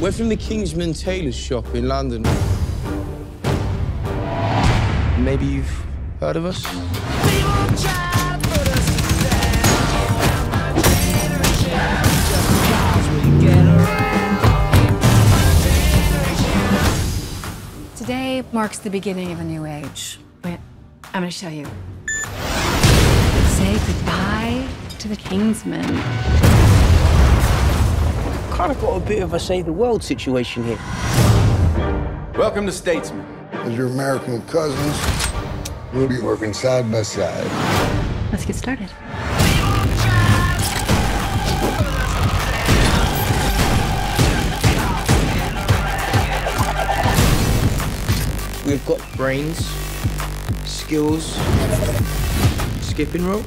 We're from the Kingsman tailor's shop in London. Maybe you've heard of us? Today marks the beginning of a new age. Wait, I'm gonna show you. Say goodbye to the Kingsman. Kind of got a bit of a save the world situation here. Welcome to Statesman. As your American cousins, we'll be working side by side. Let's get started. We've got brains, skills, skipping rope.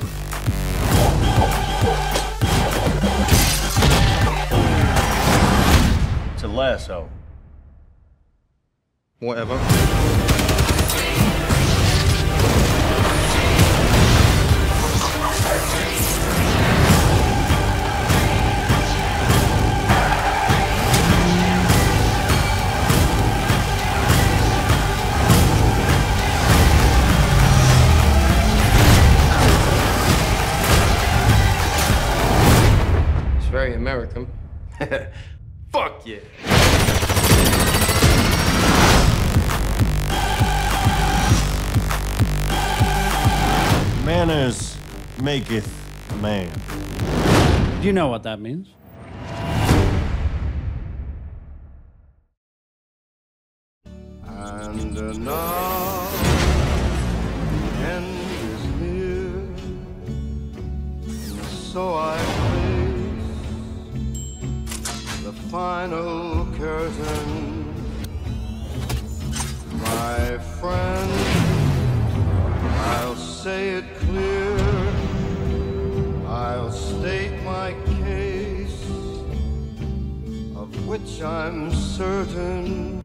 It's a lasso. Whatever. It's very American. Fuck yeah! Manners maketh man. Do you know what that means? And now the end is near, so I face the final curtain, my friend. I'll say it clear, I'll state my case, of which I'm certain.